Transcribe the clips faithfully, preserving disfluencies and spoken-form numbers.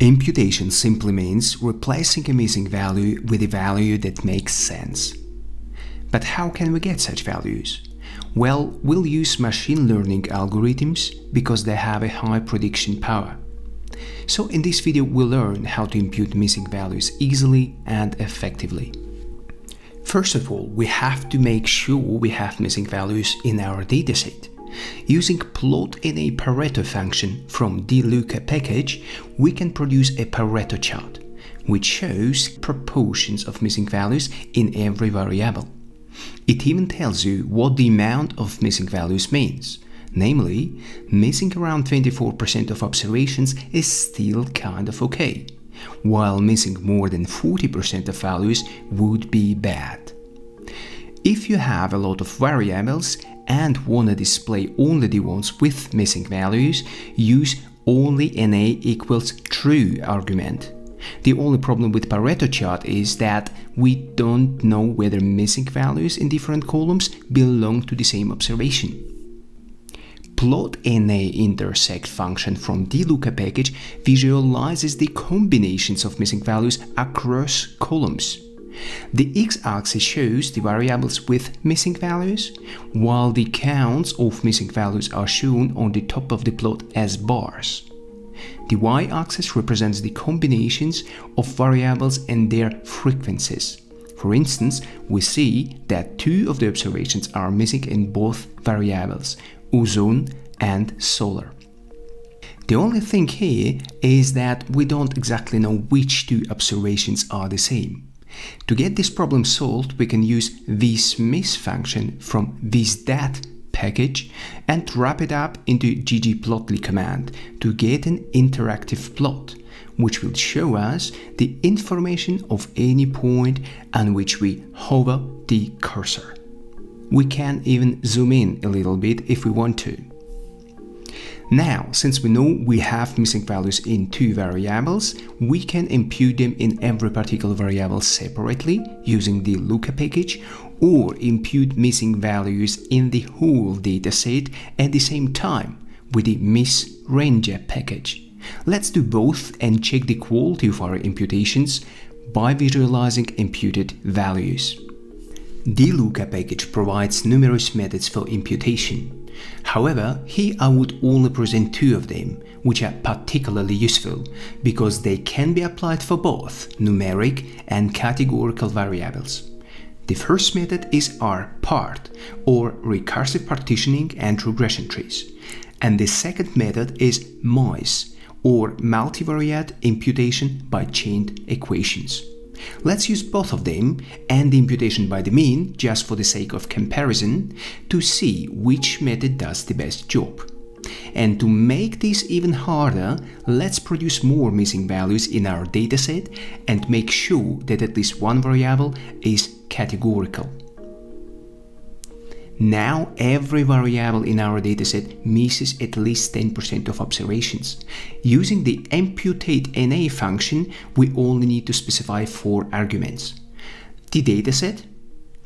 Imputation simply means replacing a missing value with a value that makes sense. But how can we get such values? Well, we'll use machine learning algorithms because they have a high prediction power. So in this video we'll learn how to impute missing values easily and effectively. First of all, we have to make sure we have missing values in our dataset. Using plot and a Pareto function from dlookr package, we can produce a Pareto chart, which shows proportions of missing values in every variable. It even tells you what the amount of missing values means, namely, missing around twenty-four percent of observations is still kind of okay, while missing more than forty percent of values would be bad. If you have a lot of variables and want to display only the ones with missing values, use only an a equals true argument. The only problem with Pareto chart is that we don't know whether missing values in different columns belong to the same observation. Plot and a intersect function from dlookr package visualizes the combinations of missing values across columns. The x-axis shows the variables with missing values, while the counts of missing values are shown on the top of the plot as bars. The y-axis represents the combinations of variables and their frequencies. For instance, we see that two of the observations are missing in both variables, ozone and solar. The only thing here is that we don't exactly know which two observations are the same. To get this problem solved, we can use this miss function from this that package and wrap it up into ggplotly command to get an interactive plot, which will show us the information of any point on which we hover the cursor. We can even zoom in a little bit if we want to. Now, since we know we have missing values in two variables, we can impute them in every particular variable separately using the dlookr package, or impute missing values in the whole dataset at the same time with the MissRanger package. Let's do both and check the quality of our imputations by visualizing imputed values. The dlookr package provides numerous methods for imputation. However, here I would only present two of them, which are particularly useful, because they can be applied for both numeric and categorical variables. The first method is rpart, or recursive partitioning and regression trees, and the second method is mice, or multivariate imputation by chained equations. Let's use both of them and the imputation by the mean, just for the sake of comparison, to see which method does the best job. And to make this even harder, let's produce more missing values in our dataset and make sure that at least one variable is categorical. Now every variable in our dataset misses at least ten percent of observations. Using the imputate_na function, we only need to specify four arguments. The dataset,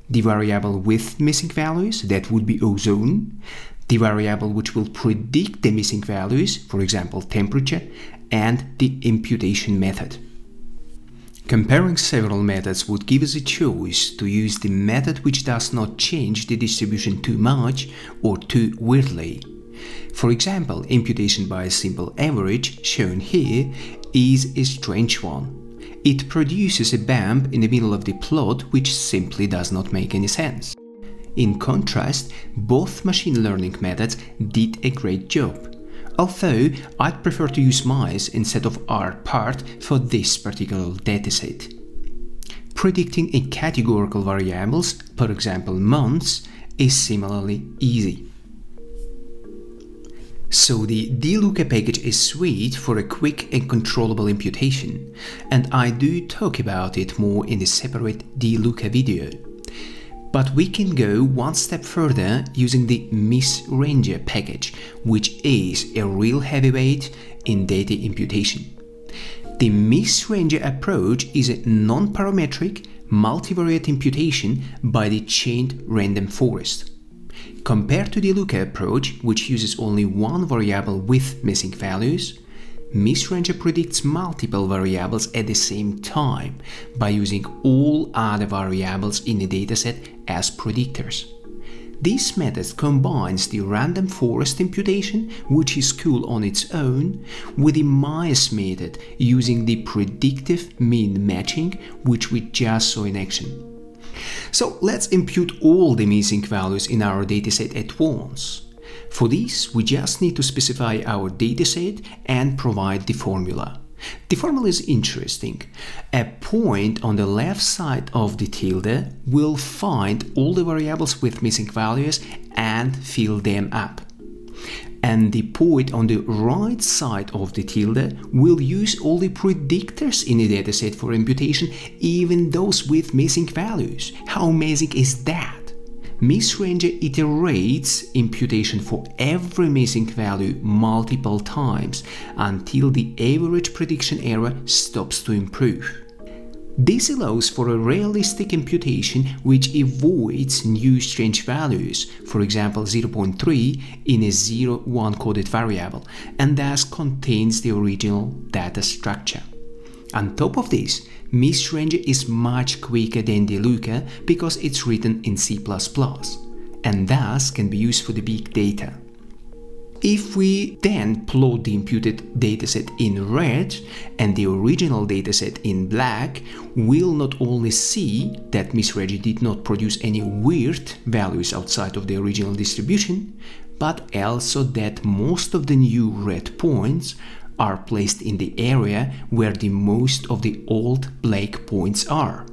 the variable with missing values, that would be ozone, the variable which will predict the missing values, for example temperature, and the imputation method. Comparing several methods would give us a choice to use the method which does not change the distribution too much or too weirdly. For example, imputation by a simple average, shown here, is a strange one. It produces a bump in the middle of the plot which simply does not make any sense. In contrast, both machine learning methods did a great job. Although, I'd prefer to use mice instead of rpart for this particular dataset. Predicting in categorical variables, for example months, is similarly easy. So the dlookr package is sweet for a quick and controllable imputation, and I do talk about it more in a separate dlookr video. But we can go one step further using the MissRanger package, which is a real heavyweight in data imputation. The MissRanger approach is a non-parametric, multivariate imputation by the chained random forest. Compared to the dlookr approach, which uses only one variable with missing values, MissRanger predicts multiple variables at the same time by using all other variables in the dataset as predictors. This method combines the Random Forest imputation, which is cool on its own, with the mice method using the Predictive Mean Matching, which we just saw in action. So let's impute all the missing values in our dataset at once. For this, we just need to specify our dataset and provide the formula. The formula is interesting. A point on the left side of the tilde will find all the variables with missing values and fill them up. And the point on the right side of the tilde will use all the predictors in the dataset for imputation, even those with missing values. How amazing is that? MissRanger iterates imputation for every missing value multiple times until the average prediction error stops to improve. This allows for a realistic imputation which avoids new strange values, for example zero point three in a zero one coded variable, and thus contains the original data structure. On top of this, MissRanger is much quicker than dlookr because it's written in C plus plus and thus can be used for the big data. If we then plot the imputed dataset in red and the original dataset in black, we'll not only see that MissRanger did not produce any weird values outside of the original distribution, but also that most of the new red points are placed in the area where the most of the old black points are,